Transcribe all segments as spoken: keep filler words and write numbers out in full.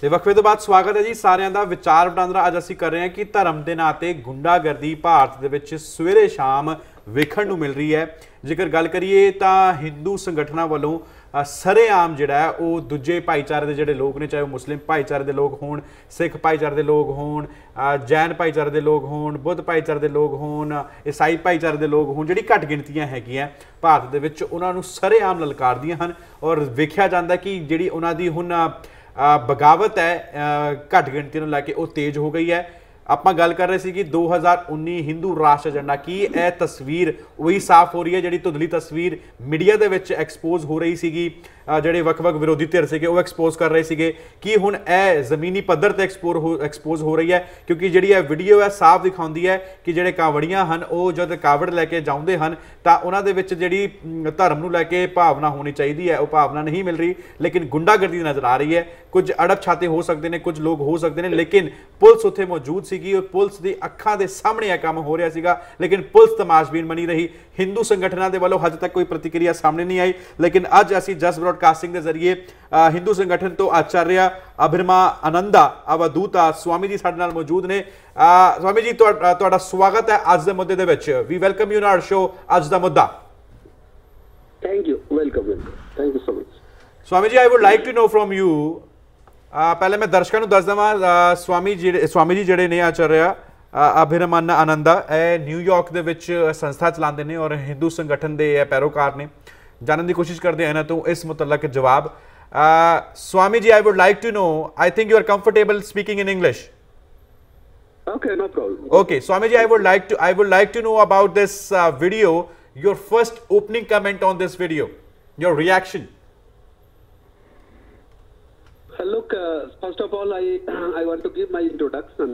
ਤੇ ਵਕਫੇ ਤੋਂ ਬਾਅਦ ਸਵਾਗਤ ਹੈ ਜੀ ਸਾਰਿਆਂ ਦਾ। ਵਿਚਾਰ ਵਟਾਂਦਰਾ ਅੱਜ ਅਸੀਂ ਕਰ ਰਹੇ ਹਾਂ ਕਿ ਧਰਮ ਦੇ ਨਾਂ ਤੇ ਗੁੰਡਾਗਰਦੀ ਭਾਰਤ ਦੇ ਵਿੱਚ ਸਵੇਰੇ ਸ਼ਾਮ ਵੇਖਣ ਨੂੰ ਮਿਲ ਰਹੀ ਹੈ। ਜੇਕਰ ਗੱਲ ਕਰੀਏ ਤਾਂ ਹਿੰਦੂ ਸੰਗਠਨਾਂ ਵੱਲੋਂ ਸਰੇਆਮ ਜਿਹੜਾ ਉਹ ਦੂਜੇ ਭਾਈਚਾਰੇ ਦੇ ਜਿਹੜੇ ਲੋਕ ਨੇ, ਚਾਹੇ ਉਹ ਮੁਸਲਿਮ ਭਾਈਚਾਰੇ ਦੇ ਲੋਕ ਹੋਣ, ਸਿੱਖ ਭਾਈਚਾਰੇ ਦੇ ਲੋਕ ਹੋਣ, ਜੈਨ ਭਾਈਚਾਰੇ ਦੇ ਲੋਕ ਹੋਣ, ਬੁੱਧ ਭਾਈਚਾਰੇ ਦੇ ਲੋਕ ਹੋਣ, ਈਸਾਈ ਭਾਈਚਾਰੇ ਦੇ ਲੋਕ ਹੋਣ, ਜਿਹੜੀ ਘੱਟ ਗਿਣਤੀਆਂ ਹੈਗੀਆਂ ਭਾਰਤ ਦੇ ਵਿੱਚ, ਉਹਨਾਂ ਨੂੰ ਸਰੇਆਮ ਲਲਕਾਰਦੀਆਂ ਹਨ। ਔਰ ਵੇਖਿਆ ਜਾਂਦਾ ਕਿ ਜਿਹੜੀ ਉਹਨਾਂ ਦੀ ਹੁਣ ਬਗਾਵਤ ਹੈ ਘੱਟ ਗਿਣਤੀ ਨੂੰ ਲੈ ਕੇ, ਉਹ ਤੇਜ਼ ਹੋ ਗਈ ਹੈ। ਆਪਾਂ ਗੱਲ कर रहे थे कि दो हज़ार उन्नीस हिंदू राष्ट्र एजेंडा की यह तस्वीर वही साफ हो रही है, जी धुंधली तस्वीर मीडिया के एक्सपोज हो रही सी, जोड़े वख-वख विरोधी धिर से वो एक्सपोज कर रहे थे कि हूँ यह जमीनी पद्धर से एक्सपोर हो एक्सपोज हो रही है, क्योंकि जी वीडियो है साफ दिखाती है कि जोड़े कावड़ियाँ हैं वो जब कावड़ लैके जाते हैं तो उन्होंने जी धर्म को लैके भावना होनी चाहिए है, वो भावना नहीं मिल रही, लेकिन गुंडागर्दी नज़र आ रही है। कुछ अड़प छाते हो सकते हैं, कुछ लोग हो सकते हैं, लेकिन पुलिस उत्थे मौजूद ਸੀਗੀ। ਪੁਲਿਸ ਦੀ ਅੱਖਾਂ ਦੇ ਸਾਹਮਣੇ ਇਹ ਕੰਮ ਹੋ ਰਿਹਾ ਸੀਗਾ, ਲੇਕਿਨ ਪੁਲਿਸ ਤਮਾਸ਼ਬੀਨ ਬਣੀ ਰਹੀ। ਹਿੰਦੂ ਸੰਗਠਨਾਂ ਦੇ ਵੱਲੋਂ ਹਜੇ ਤੱਕ ਕੋਈ ਪ੍ਰਤੀਕਿਰਿਆ ਸਾਹਮਣੇ ਨਹੀਂ ਆਈ, ਲੇਕਿਨ ਅੱਜ ਅਸੀਂ ਜਸ ਬ੍ਰੌਡਕਾਸਟਿੰਗ ਦੇ ਜ਼ਰੀਏ ਹਿੰਦੂ ਸੰਗਠਨ ਤੋਂ ਆਚਾਰਿਆ ਅਭਿਰਮਾ ਆਨੰਦਾ ਅਵਧੂਤਾ ਸਵਾਮੀ ਜੀ ਸਾਡੇ ਨਾਲ ਮੌਜੂਦ ਨੇ। ਸਵਾਮੀ ਜੀ ਤੁਹਾਡਾ ਸਵਾਗਤ ਹੈ ਅੱਜ ਦੇ ਮੁੱਦੇ ਦੇ ਵਿੱਚ। We welcome you in our show ਅੱਜ ਦਾ ਮੁੱਦਾ। Thank you, welcome, thank you so much. Swami ji I would like to know from you, पहले मैं दर्शकों को दस देवां स्वामी जी स्वामी जी जिहड़े ने आचार्य अभिरम आनंदा न्यूयॉर्क दे विच संस्था चलाते हैं और हिंदू संगठन के पैरोकार ने। जानने की कोशिश करते हैं इन्हां तों इस मुतलक जवाब। Swami ji I would like to know, I think you are comfortable speaking in English? Okay, no problem. Okay Swami ji, I would like to I would like to know about this video, your first opening comment on this video, your reaction. Look, uh, first of all, I I want to give my introduction.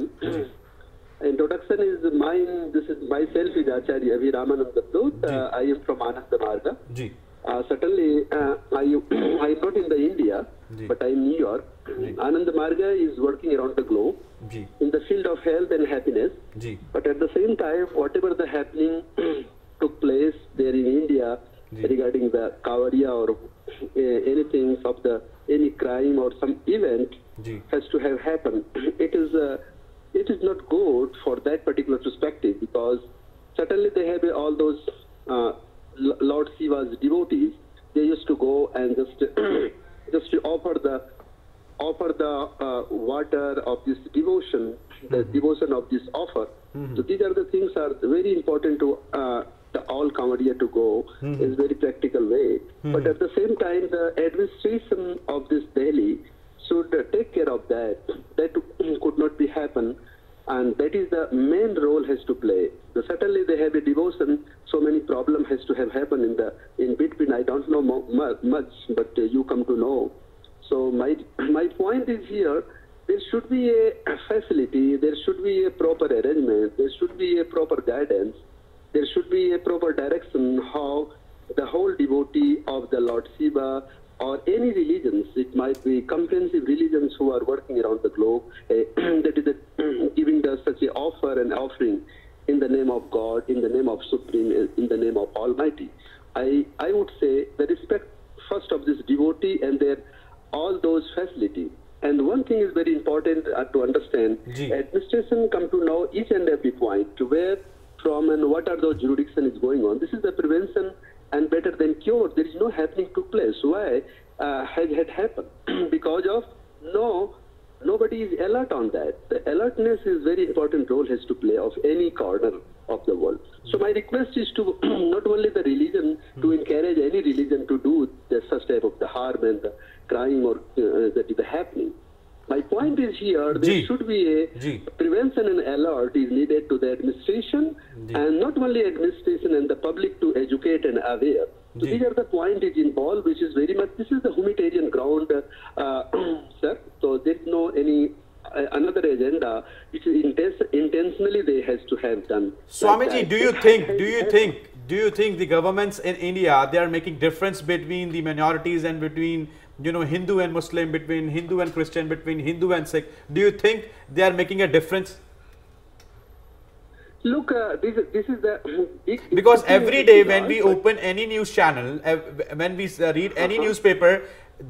Introduction is mine. This is myself, is Acharya Abhiram Ananda Avadhuta. Uh, I am from Ananda Marga. Ji. Uh, certainly, uh, I I am not in the India, Ji. But I am New York. Ji. Ananda Marga is working around the globe Ji. In the field of health and happiness. Ji. But at the same time, whatever the happening took place there in India Ji. Regarding the Kavariya or uh, anything of the. Any crime or some event Ji. Has to have happened. It is uh, it is not good for that particular perspective, because certainly they have all those uh, Lord Shiva's devotees. They used to go and just just to offer the offer the uh, water of this devotion, the mm-hmm. devotion of this offer. Mm-hmm. So these are the things are very important to. Uh, The all Kavariya to go mm-hmm. is very practical way, mm-hmm. but at the same time, the administration of this Delhi should take care of that. That could not be happen, and that is the main role has to play. So certainly, they have a devotion. So many problem has to have happened in the in between. I don't know mo much, but uh, you come to know. So my my point is here: there should be a facility, there should be a proper arrangement, there should be a proper guidance. There should be a proper direction how the whole devotee of the Lord Shiva or any religions, it might be comprehensive religions who are working around the globe, uh, that is a, giving us such an offer and offering in the name of God, in the name of Supreme, in the name of Almighty. I, I would say the respect first of this devotee and their all those facilities. And one thing is very important uh, to understand, Gee. Administration come to know each and every point to where from and what are those jurisdiction is going on. This is the prevention and better than cure. There is no happening took place. Why uh, has had happened? Because of no, nobody is alert on that. The alertness is very important role has to play of any corner of the world. So my request is to not only the religion, to encourage any religion to do the such type of the harm and the crime or uh, that is happening. My point is here, there G. should be a G. prevention and alert is needed to the administration G. and not only administration and the public to educate and aware. So G. these are the point is involved, which is very much, this is the humanitarian ground, uh, sir. So there is no any uh, another agenda, which is intense, intentionally they has to have done. Swamiji, like do you think, do you think, do you think the governments in India, they are making difference between the minorities and between you know Hindu and Muslim, between Hindu and Christian, between Hindu and Sikh? Do you think they are making a difference? Look, uh, this this is the big, because every day when we open any news channel, when we read any uh-huh. newspaper,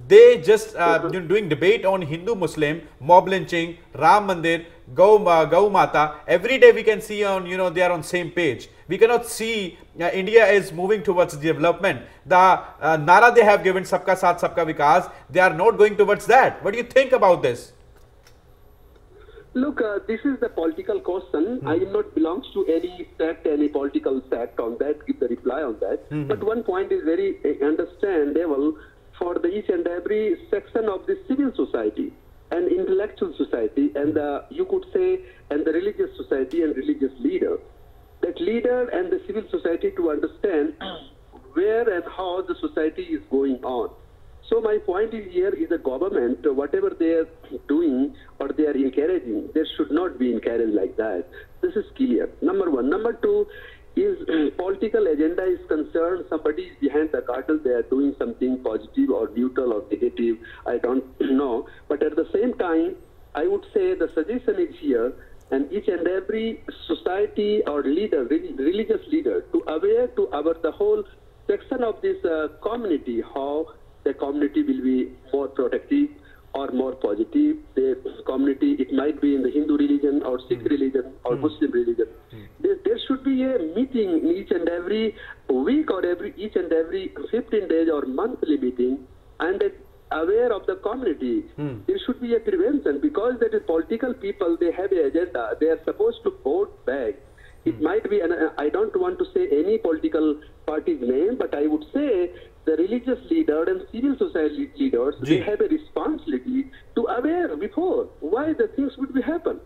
they just uh, doing debate on Hindu Muslim, mob lynching, Ram Mandir, Gau, uh, Gau Mata. Every day we can see on, you know, they are on same page. We cannot see uh, India is moving towards development. The uh, Nara they have given, Sabka Saath, Sabka Vikas, they are not going towards that. What do you think about this? Look, uh, this is the political question. Mm. I do not belong to any sect, any political sect on that, give the reply on that. Mm-hmm. But one point is very uh, understandable for the each and every section of the civil society and intellectual society and uh, you could say and the religious society and religious leader. That leader and the civil society to understand where and how the society is going on. So my point is here is the government, whatever they are doing or they are encouraging, there should not be encouraged like that. This is clear, number one. Number two, is political agenda is concerned, somebody is behind the curtain, they are doing something positive or neutral or negative, I don't know. But at the same time, I would say the suggestion is here, and each and every society or leader, religious leader, to aware to our the whole section of this uh, community, how the community will be more protective or more positive. The community, it might be in the Hindu religion or Sikh mm. religion or mm. Muslim religion. Mm. There, there should be a meeting in each and every week or every each and every fifteen days or monthly meeting, and that aware of the community. Mm. There should be a prevention, because that is political people, they have an agenda. They are supposed to vote back. It might be, and I don't want to say any political party's name, but I would say the religious leader and civil society leaders, Gee. they have a responsibility to aware before why the things would be happen.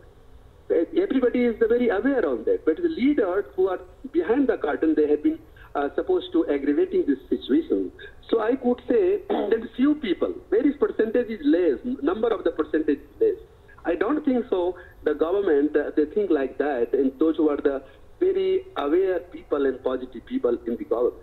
Everybody is very aware on that, but the leaders who are behind the curtain, they have been uh, supposed to aggravating this situation. So I could say that few people, various percentage is less, number of the percentage is less. I don't think so. The government, uh, they think like that, and those who are the very aware people and positive people in the government.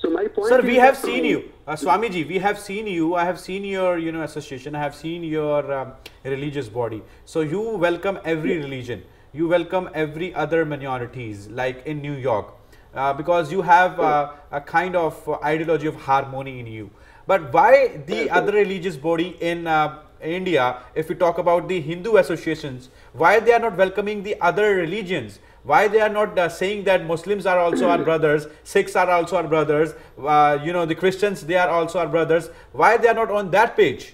So my point. Sir, we have seen you, uh, Swamiji. We have seen you. I have seen your, you know, association. I have seen your um, religious body. So you welcome every religion. You welcome every other minorities, like in New York, uh, because you have uh, a kind of ideology of harmony in you. But why the other religious body in uh, India, if we talk about the Hindu associations, why they are not welcoming the other religions? Why they are not uh, saying that Muslims are also our brothers, Sikhs are also our brothers, uh, you know, the Christians, they are also our brothers. Why they are not on that page?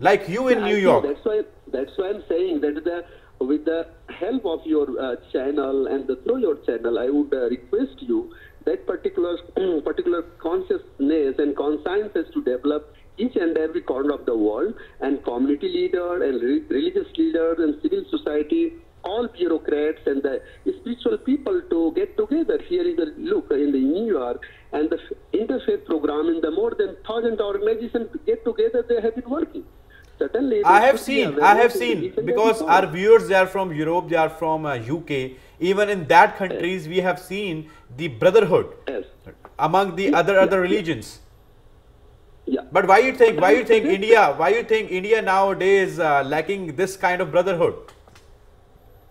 Like you in yeah, New York. That's why, that's why I'm saying that the, with the help of your uh, channel and the, through your channel, I would uh, request you that particular, particular consciousness and consciences to develop each and every corner of the world, and community leader and re religious leaders and civil society, all bureaucrats and the spiritual people to get together. Here is a look in the New York and the interfaith program in the more than thousand organizations to get together. They have been working. Certainly, I have seen. I have seen because our viewers, they are from Europe, they are from uh, U K. Even in that countries, yes. we have seen the brotherhood yes. among the yes. other yes. other religions. Yeah. But why you think? Why you think India? Why you think India nowadays uh, lacking this kind of brotherhood?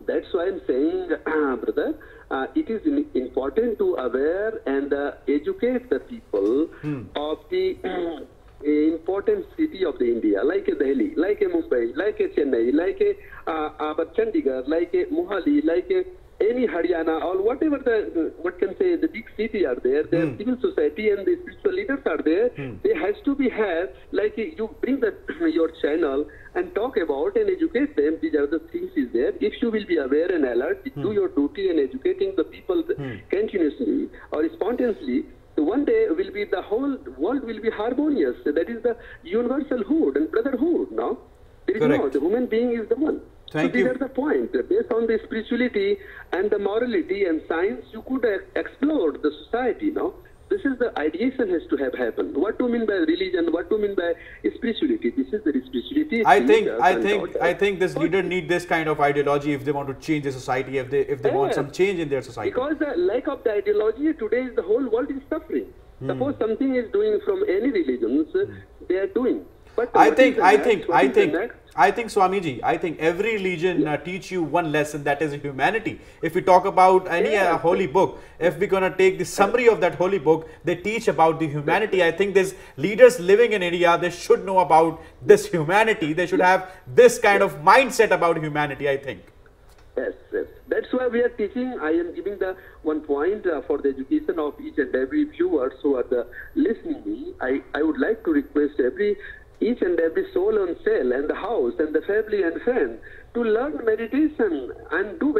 That's why I'm saying, uh, brother, uh, it is in, important to aware and uh, educate the people hmm. of the uh, important city of the India, like a Delhi, like a Mumbai, like a Chennai, like a uh, Chandigarh, like a Mohali, like a any Haryana or whatever the, what can say, the big city are there, their mm. civil society and the spiritual leaders are there, mm. they has to be had, like you bring the, your channel and talk about and educate them, these are the things is there. If you will be aware and alert, mm. do your duty and educating the people mm. continuously or spontaneously, so one day will be the whole world will be harmonious. So that is the universal hood and brotherhood, no? There is Correct. no, the human being is the one. Thank so these you. are the points. Based on the spirituality and the morality and science, you could explore the society, no? This is the ideation has to have happened. What do you mean by religion? What do you mean by spirituality? This is the spirituality. I think, I think, I think this leader need this kind of ideology if they want to change the society, if they, if they yeah. want some change in their society. Because the lack of the ideology today is the whole world is suffering. Mm. Suppose something is doing from any religions, mm. they are doing. But I think, I think, I think, I think, Swamiji, I think every religion uh, teach you one lesson, that is humanity. If we talk about any uh, holy book, if we're going to take the summary of that holy book, they teach about the humanity. I think there's leaders living in India, they should know about this humanity. They should have this kind of mindset about humanity, I think. Yes, yes. That's why we are teaching. I am giving the one point uh, for the education of each and every viewer who are the listening me. I, I would like to request every each and every soul on sale and the house and the family and friend to learn meditation and do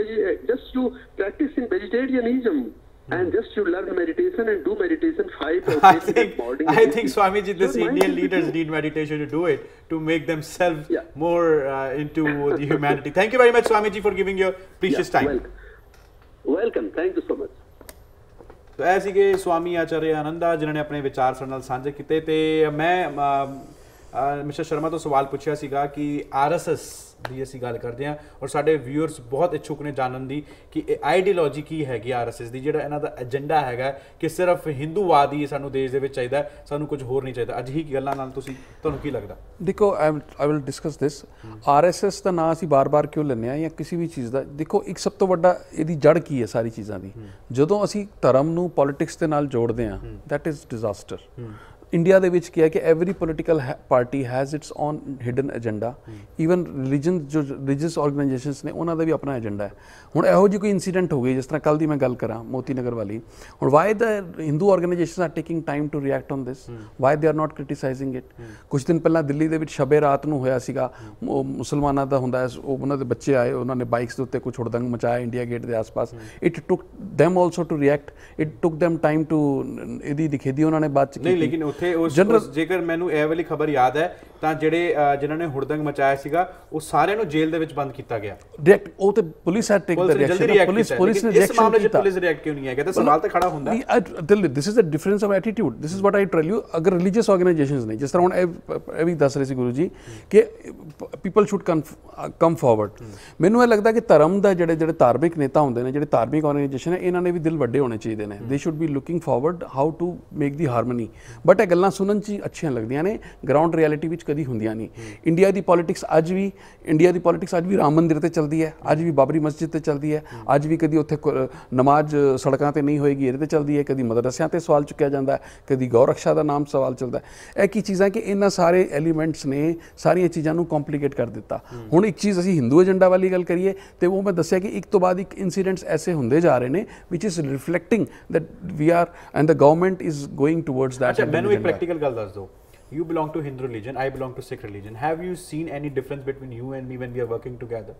just to practice in vegetarianism. And just you learn meditation and do meditation five or I think, morning. I think Swamiji, this so Indian leaders need meditation to do it, to make themselves yeah. more uh, into the humanity. Thank you very much, Swamiji, for giving your precious yeah, time. Welcome. Welcome. Thank you so much. So, as he gave Swami Acharya Ananda, जिन्होंने अपने विचार सरनल सांझे किते ते मैं mister Sharma तो सवाल पूछा सीगा कि आर एस एस की असी गल करते हैं और साढ़े व्यूअर्स बहुत इच्छुक ने जानन दी कि आइडियोलॉजी की हैगी आर एस एस की जिहड़ा इन्हां दा एजेंडा हैगा कि सिर्फ हिंदूवाद ही सानू देश दे विच चाहिदा सानू कुछ होर नहीं चाहिदा अज ही गल्लां नाल तुसीं तुहानूं की लगदा देखो I I will discuss this R S S का नाम असी बार बार क्यों लैंदे या किसी भी चीज़ का देखो एक सब तो वड्डा इहदी जड़ की है सारी चीज़ों की जदों असी धर्म नूं पॉलिटिक्स दे नाल जोड़दे हां दैट इज़ डिजास्टर इंडिया दे विच क्या है कि every political party has its own hidden agenda even religion जो रिलीजियस ऑर्गेनाइजेशंस ने उन्होंने भी अपना एजेंडा है हुण इहो जी कोई इंसीडेंट हो गई जिस तरह कल दी मैं गल करां मोती नगर वाली हुण why the Hindu organisations are taking time to react on this why they are not criticising it कुछ दिन पहला दिल्ली दे विच शबे रात नूं होया सीगा मुसलमानां दा हुंदा है उन्हां दे बच्चे आए उन्होंने बाइक्स के उत्ते कुछ हुड़दंग मचाया इंडिया गेट के आस पास it took them also to react it took them time to इहदी दिखेदी उन्होंने बाद च जनरल जेकर मैनू यह वाली खबर याद है तो जेडे जिन्होंने हुड़दंग मचाया सीगा वो सारे नू जेल दे विच बंद किया गया डायरेक्ट वो तो पुलिस है take the reaction police police ने इस मामले में पुलिस रिएक्ट क्यों नहीं है कहता सवाल तो खड़ा हुंदा है this is the difference of attitude this is what I tell you अगर रिलीजियस ऑर्गेनाइजेशंस ने जिस तरह हुण अभी दस रहे सी गुरु जी कि पीपल शुड कम फॉरवर्ड मैनू ये लगदा कि धर्म दा जेडे जेडे धार्मिक नेता हुंदे ने जेडे धार्मिक ऑर्गेनाइजेशन है इन्होंने भी दिल वड्डे होने चाहिए ने they should be looking forward how to make the harmony but गल्लां सुनन च अच्छियां लगदियां ने ग्राउंड रियलिटी विच कदी हुंदियां नहीं इंडिया दी पॉलिटिक्स अज भी इंडिया दी पॉलिटिक्स अज भी राम मंदिर ते चलदी है अज भी बाबरी मस्जिद ते चलदी है अज भी कदी उत्थे नमाज सड़कां ते नहीं होएगी इहदे ते चलदी है कदी मदरसियां ते सवाल चुक्या जांदा है कदी गौरक्षा दा नाम सवाल चलदा है इह की चीज़ां कि इन्हां सारे एलीमेंट्स ने सारियां चीज़ां नूं कॉम्प्लीकेट कर दित्ता हुण एक चीज़ असीं हिंदू एजेंडा वाली गल करिए तो वो मैं दस्सिया कि एक तो बाद एक इंसीडेंट्स ऐसे हुंदे जा रहे ने which is reflecting that we are and the government is going towards that practical gal das do you belong to Hindu religion I belong to Sikh religion have you seen any difference between you and me when we are working together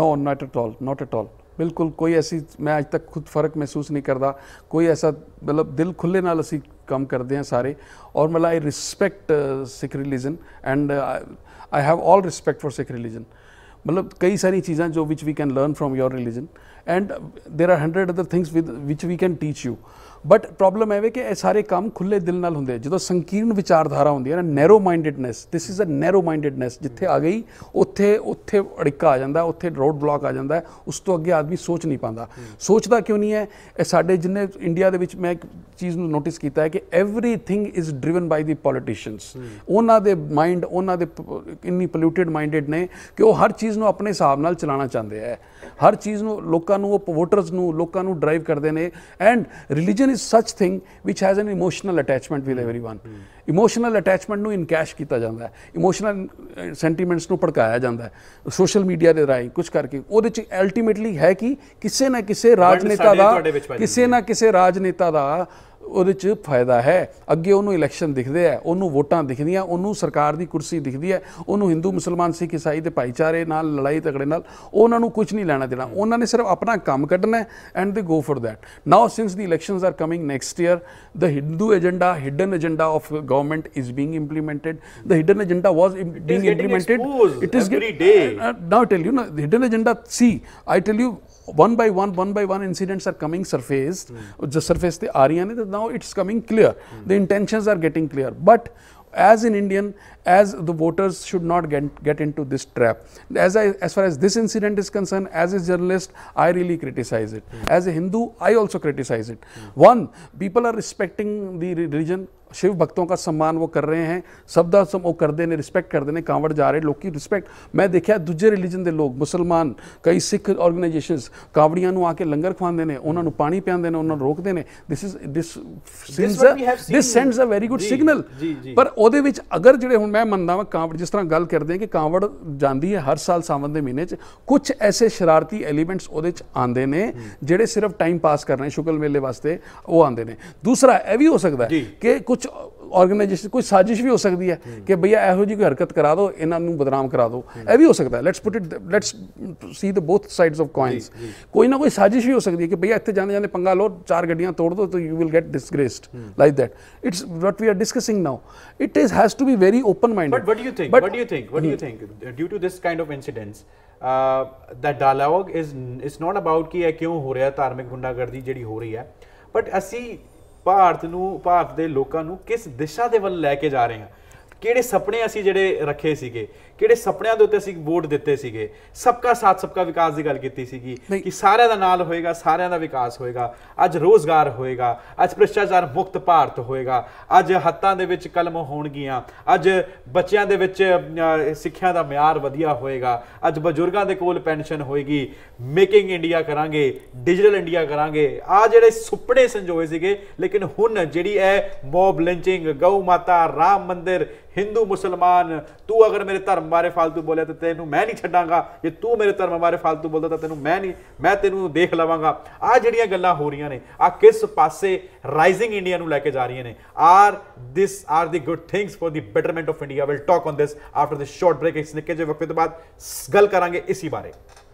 no not at all not at all बिल्कुल कोई ऐसी मैं आज तक खुद फर्क महसूस नहीं करता कोई ऐसा मतलब दिल खुले नाल असी काम करते हैं सारे और मतलब I respect Sikh religion and I have all respect for Sikh religion मतलब कई सारी चीज़ें जो which we can learn from your religion and there are hundred other things with which we can teach you but problem है कि यह सारे काम खुले दिल नाल होंगे जो संकीर्ण विचारधारा होंगी है ना narrow mindedness this is a narrow mindedness जिथे आ गई उत्थे उत्थे अड़िका आ जाता उत्थे रोड ब्लॉक आ जाता है उस तो अगे आदमी सोच नहीं पाता सोचता क्यों नहीं है ये साढ़े जिन्हें इंडिया के मैं एक चीज़ नोटिस किया है कि every thing is driven by the politicians उन्होंने माइंड उन्होंने इन्नी पोल्यूटिड माइंडेड ने कि वो हर चीज़ को अपने हिसाब नाल चलाना चाहते हैं हर चीज़ को लोगों को वोटर्स को लोगों को ड्राइव करते हैं and religion is such thing which has an emotional attachment with everyone emotional attachment नूं इनकैश किया जाता है इमोशनल सेंटीमेंट्स नूं भड़काया जाता है सोशल मीडिया के राही कुछ करके उहदे च अल्टीमेटली है कि किसी ना किसी राजनेता का किसी ना किसी राजनेता का उहदे च फायदा है अगे उन्होंने इलैक्शन दिखते है उन्होंने वोटां दिखदियां उन्होंने सरकार की कुर्सी दिखती है उन्होंने हिंदू मुसलमान सिख ईसाई के भाईचारे नाल लड़ाई तगड़े नाल उन्होंने कुछ नहीं लेना देना उन्होंने सिर्फ अपना काम कढ़ना and they go for that now since the elections are coming next year the Hindu agenda hidden agenda of government is being implemented the hidden agenda was being implemented it is now tell you ना hidden agenda see I tell you one by one one by one incidents are coming surfaced mm. the surface they are now it's coming clear mm. the intentions are getting clear but as in Indian as the voters should not get get into this trap as I as far as this incident is concerned as a journalist I really criticize it mm. as a Hindu I also criticize it mm. one people are respecting the religion Shiv भक्तों का सम्मान वो कर रहे हैं, सबदा सम वो करते ने रिस्पैक्ट करते हैं, कांवड़ जा रहे लोग की रिस्पैक्ट। मैं देखा दूजे रिलीजन के लोग, मुसलमान, कई सिख ऑर्गेनाइजेशनस कांवड़ियां नू आके लंगर खवाते हैं, उन्होंने पानी पियाते हैं, उन्होंने रोकते हैं। This is this this sends a very good signal. पर ओदे विच अगर जिहड़े हुण मैं मनदा वां कांवड़, जिस तरह गल करते हैं कि कांवड़ जाती है हर साल सावन के महीने, कुछ ऐसे शरारती एलीमेंट्स उहदे च आंदे ने जिहड़े सिर्फ टाइम पास करने शुगल मेले वास्ते वो आंदे ने। दूसरा यह भी हो सकता है कि कुछ ऑर्गेनाइजेशन कोई साजिश भी हो सकती है कि भैया एहो जी कोई हरकत करा दो, इन्हों बदनाम करा दो, यह भी हो सकता है। Let's put it, let's see the both sides of coins. कोई ना कोई साजिश भी हो सकती है कि भैया इतने जाने जाने पंगा लो, चार गड्डियां तोड़ दो तो you will get disgraced, like that. It's what we are discussing now. It is has to be very open minded. But what do you think, what do you think, what do you think due to this kind of incidents that dialogue is it's not about कि यह क्यों हो रहा है धार्मिक गुंडागर्दी जिहड़ी हो रही है, बट असी ਭਾਰਤ ਨੂੰ, ਭਾਰਤ ਦੇ ਲੋਕਾਂ ਨੂੰ ਕਿਸ ਦਿਸ਼ਾ ਦੇ ਵੱਲ ਲੈ ਕੇ ਜਾ ਰਹੇ ਹਾਂ, ਕਿਹੜੇ ਸੁਪਨੇ ਅਸੀਂ ਜਿਹੜੇ ਰੱਖੇ ਸੀਗੇ, ਕਿਹੜੇ ਸੁਪਨਿਆਂ ਦੇ ਉੱਤੇ ਅਸੀਂ ਵੋਟ ਦਿੱਤੇ ਸੀਗੇ। ਸਬਕਾ ਸਾਥ ਸਬਕਾ ਵਿਕਾਸ ਦੀ ਗੱਲ ਕੀਤੀ ਸੀਗੀ ਕਿ ਸਾਰਿਆਂ ਦਾ ਨਾਲ ਹੋਏਗਾ, ਸਾਰਿਆਂ ਦਾ ਵਿਕਾਸ ਹੋਏਗਾ, ਅੱਜ ਰੋਜ਼ਗਾਰ ਹੋਏਗਾ, ਅੱਜ ਭ੍ਰਿਸ਼ਟਾਚਾਰ ਮੁਕਤ ਭਾਰਤ ਹੋਏਗਾ, ਅੱਜ ਹੱਥਾਂ ਦੇ ਵਿੱਚ ਕਲਮ ਹੋਣਗੀਆਂ, ਅੱਜ ਬੱਚਿਆਂ ਦੇ ਵਿੱਚ ਸਿੱਖਿਆ ਦਾ ਮਿਆਰ ਵਧੀਆ ਹੋਏਗਾ, ਅੱਜ ਬਜ਼ੁਰਗਾਂ ਦੇ ਕੋਲ ਪੈਨਸ਼ਨ ਹੋਏਗੀ, ਮੇਕਿੰਗ ਇੰਡੀਆ ਕਰਾਂਗੇ, ਡਿਜੀਟਲ ਇੰਡੀਆ ਕਰਾਂਗੇ। ਆ ਜਿਹੜੇ ਸੁਪਨੇ ਸੰਜੋਏ ਸੀਗੇ, ਲੇਕਿਨ ਹੁਣ ਜਿਹੜੀ ਇਹ ਮੌਬ ਲਿੰਚਿੰਗ, ਗਊ ਮਾਤਾ, ਰਾਮ ਮੰਦਿਰ, हिंदू मुसलमान, तू अगर मेरे धर्म बारे फालतू बोलिया तो तेनू मैं नहीं छड्डांगा, जे तू मेरे धर्म बारे फालतू बोलदा तां तेनू मैं नहीं, मैं तेनू देख लवांगा। आ जिहड़ियां गल्लां हो रहीआं ने, आ किस पासे राइजिंग इंडिया नू लैके जा रहीआं ने। Are this are the good things for the betterment of India. Will talk on this after this short break. इस निक्के जे वक्त बाद गल करांगे इसी बारे।